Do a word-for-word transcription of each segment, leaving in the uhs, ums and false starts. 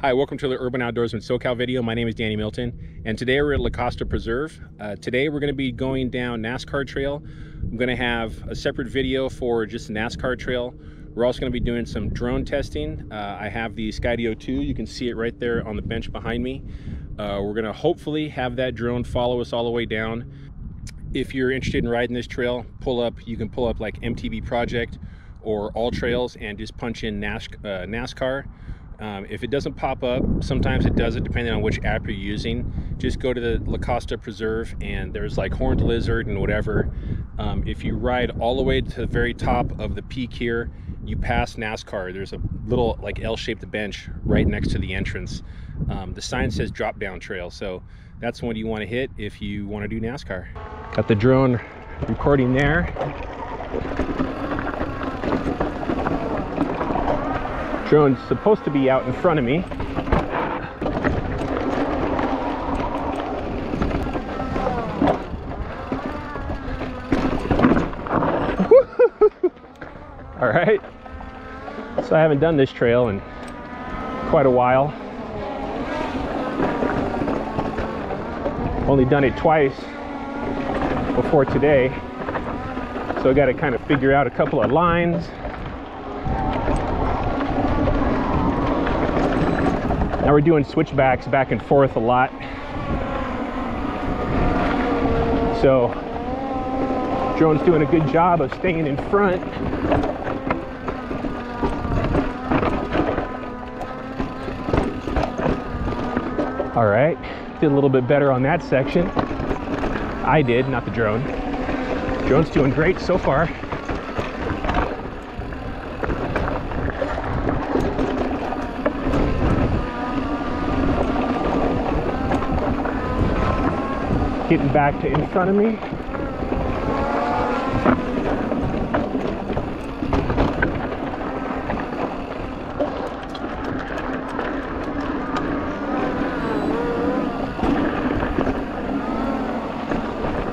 Hi, welcome to the Urban Outdoorsman SoCal video. My name is Danny Milton, and today we're at La Costa Preserve. Uh, today we're going to be going down NASCAR Trail. I'm going to have a separate video for just NASCAR Trail. We're also going to be doing some drone testing. Uh, I have the Skydio two. You can see it right there on the bench behind me. Uh, we're going to hopefully have that drone follow us all the way down. If you're interested in riding this trail, pull up. You can pull up like M T B Project or All Trails and just punch in NASCAR. Um, if it doesn't pop up, sometimes it does it depending on which app you're using. Just go to the La Costa Preserve and there's like Horned Lizard and whatever. Um, if you ride all the way to the very top of the peak here, you pass NASCAR. There's a little like L-shaped bench right next to the entrance. Um, the sign says drop down trail, so that's one you want to hit if you want to do NASCAR. Got the drone recording there. Drone's supposed to be out in front of me. All right, so I haven't done this trail in quite a while. Only done it twice before today, so I got to kind of figure out a couple of lines. Now we're doing switchbacks back and forth a lot. So, drone's doing a good job of staying in front. All right, did a little bit better on that section. I did, not the drone. Drone's doing great so far. Getting back to in front of me.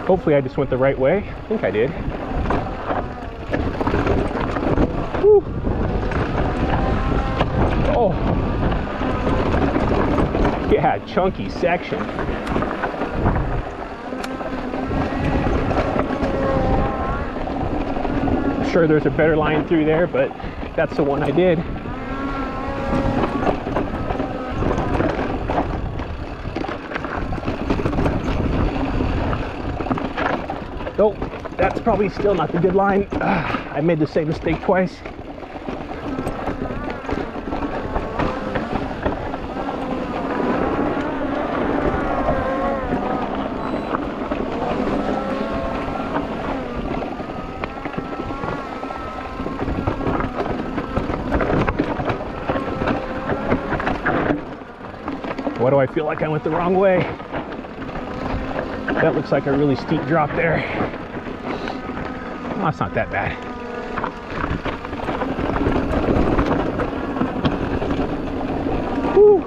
Hopefully I just went the right way. I think I did. Whew. Oh. Yeah, chunky section. Sure, there's a better line through there, but that's the one I did. Nope, that's probably still not the good line. Ugh, I made the same mistake twice. Why do I feel like I went the wrong way? That looks like a really steep drop there. Oh, it's not that bad. Woo!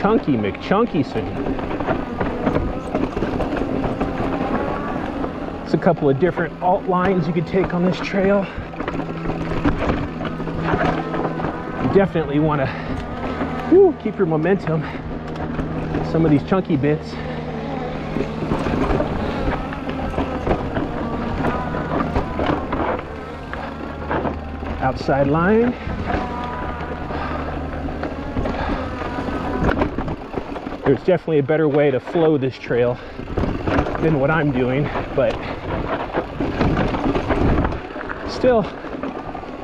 Chunky McChunkyson. It's a couple of different alt lines you could take on this trail. You definitely want to Woo, keep your momentum. Some of these chunky bits. Outside line. There's definitely a better way to flow this trail than what I'm doing, but still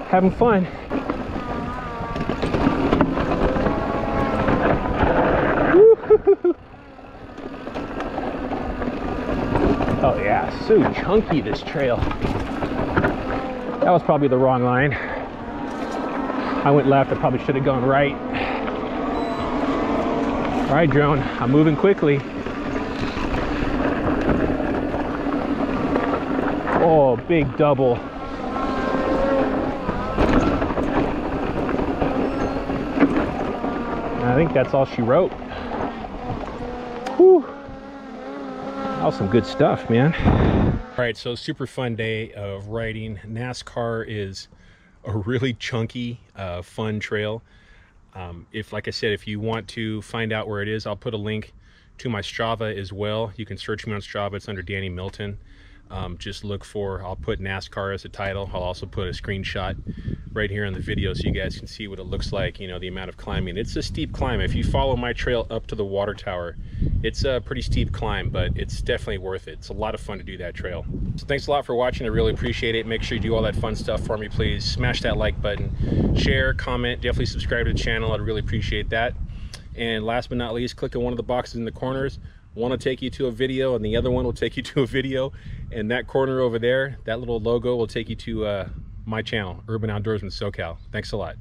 having fun. Oh yeah, so chunky this trail. That was probably the wrong line. I went left, I probably should have gone right. All right, drone, I'm moving quickly. Oh, big double. I think that's all she wrote. Whew. That was some good stuff, man. All right, so super fun day of riding. NASCAR is a really chunky, uh, fun trail. Um, if, like I said, if you want to find out where it is, I'll put a link to my Strava as well. You can search me on Strava. It's under Danny Milton. Um, just look for, I'll put NASCAR as a title. I'll also put a screenshot right here in the video so you guys can see what it looks like, you know, the amount of climbing. It's a steep climb. If you follow my trail up to the water tower, it's a pretty steep climb, but it's definitely worth it. It's a lot of fun to do that trail. So thanks a lot for watching. I really appreciate it. Make sure you do all that fun stuff for me, please. Smash that like button, share, comment, definitely subscribe to the channel. I'd really appreciate that. And last but not least, click on one of the boxes in the corners. One will take you to a video and the other one will take you to a video, and that corner over there, that little logo will take you to uh, my channel, Urban Outdoorsman SoCal. Thanks a lot.